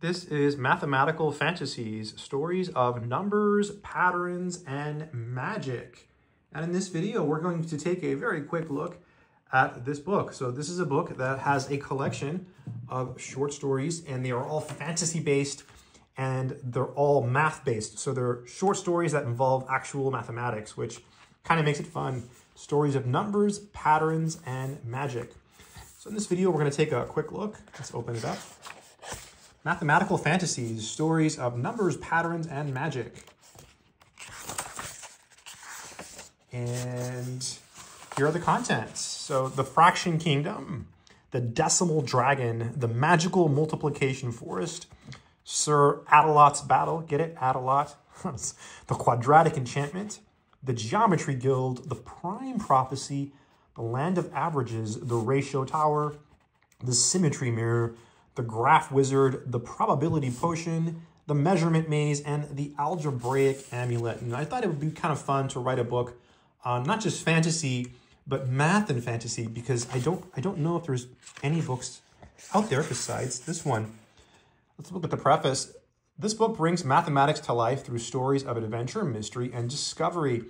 This is Mathematical Fantasies, Stories of Numbers, Patterns, and Magic. And in this video, we're going to take a very quick look at this book. So this is a book that has a collection of short stories, and they are all fantasy-based, and they're all math-based. So they're short stories that involve actual mathematics, which kind of makes it fun. Stories of numbers, patterns, and magic. So in this video, we're going to take a quick look. Let's open it up. Mathematical Fantasies, Stories of Numbers, Patterns, and Magic. And here are the contents. So the Fraction Kingdom, the Decimal Dragon, the Magical Multiplication Forest, Sir Adalot's Battle, get it, Adalot, the Quadratic Enchantment, the Geometry Guild, the Prime Prophecy, the Land of Averages, the Ratio Tower, the Symmetry Mirror, the Graph Wizard, the Probability Potion, the Measurement Maze, and the Algebraic Amulet. And I thought it would be kind of fun to write a book on not just fantasy, but math and fantasy, because I don't know if there's any books out there besides this one. Let's look at the preface. This book brings mathematics to life through stories of adventure, mystery, and discovery.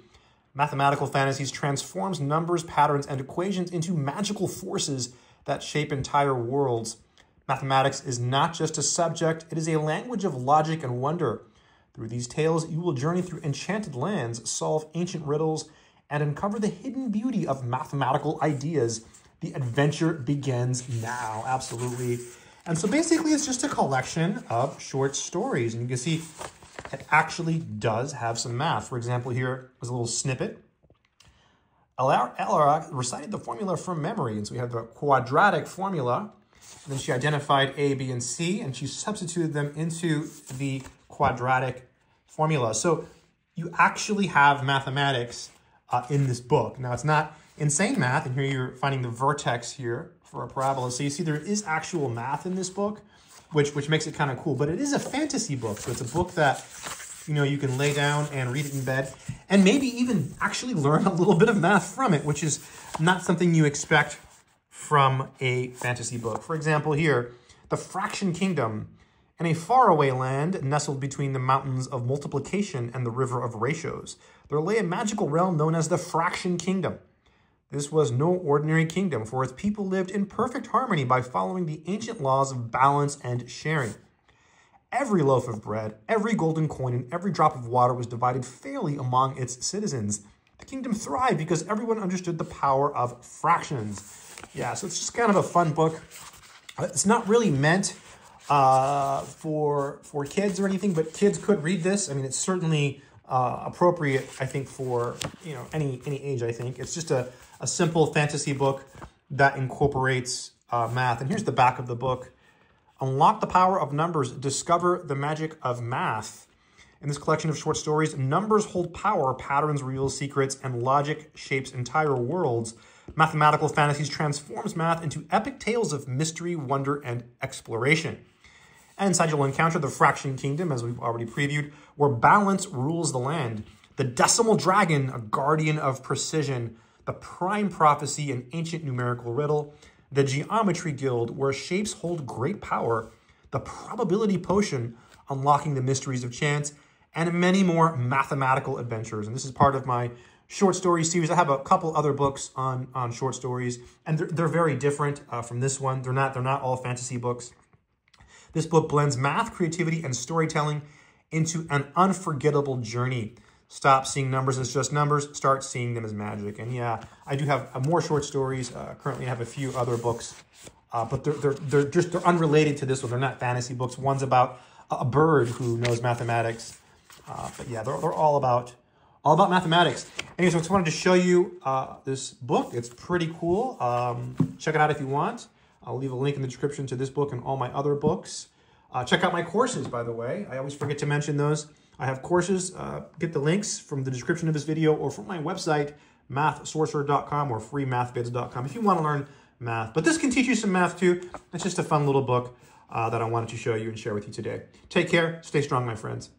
Mathematical Fantasies transforms numbers, patterns, and equations into magical forces that shape entire worlds. Mathematics is not just a subject, it is a language of logic and wonder. Through these tales, you will journey through enchanted lands, solve ancient riddles, and uncover the hidden beauty of mathematical ideas. The adventure begins now, absolutely. And so basically it's just a collection of short stories. And you can see it actually does have some math. For example, here is a little snippet. Elora recited the formula from memory. And so we have the quadratic formula. And then she identified A, B, and C, and she substituted them into the quadratic formula. So you actually have mathematics in this book. Now, it's not insane math, and here you're finding the vertex here for a parabola. So you see there is actual math in this book, which makes it kind of cool. But it is a fantasy book, so it's a book that, you know, you can lay down and read it in bed and maybe even actually learn a little bit of math from it, which is not something you expect from a fantasy book. For example, here, the Fraction Kingdom. In a faraway land nestled between the mountains of multiplication and the river of ratios, there lay a magical realm known as the Fraction Kingdom. This was no ordinary kingdom, for its people lived in perfect harmony by following the ancient laws of balance and sharing. Every loaf of bread, every golden coin, and every drop of water was divided fairly among its citizens. The kingdom thrived because everyone understood the power of fractions. Yeah, so it's just kind of a fun book. It's not really meant for kids or anything, but kids could read this. I mean, it's certainly appropriate, I think, for, you know, any age, I think. It's just a simple fantasy book that incorporates math. And here's the back of the book. Unlock the power of numbers. Discover the magic of math. In this collection of short stories, numbers hold power, patterns reveal secrets, and logic shapes entire worlds. Mathematical Fantasies transforms math into epic tales of mystery, wonder, and exploration. And inside you'll encounter the Fraction Kingdom, as we've already previewed, where balance rules the land. The Decimal Dragon, a guardian of precision. The Prime Prophecy, an ancient numerical riddle. The Geometry Guild, where shapes hold great power. The Probability Potion, unlocking the mysteries of chance. And many more mathematical adventures. And this is part of my short story series. I have a couple other books on short stories, and they're very different from this one. They're not all fantasy books. This book blends math, creativity, and storytelling into an unforgettable journey. Stop seeing numbers as just numbers. Start seeing them as magic. And yeah, I do have more short stories. Currently, I have a few other books, but they're unrelated to this one. They're not fantasy books. One's about a bird who knows mathematics, but yeah, they're all about mathematics. Anyway, so I just wanted to show you this book. It's pretty cool. Check it out if you want. I'll leave a link in the description to this book and all my other books. Check out my courses, by the way. I always forget to mention those. I have courses. Get the links from the description of this video or from my website, mathsorcerer.com or freemathvids.com if you want to learn math. But this can teach you some math too. It's just a fun little book that I wanted to show you and share with you today. Take care. Stay strong, my friends.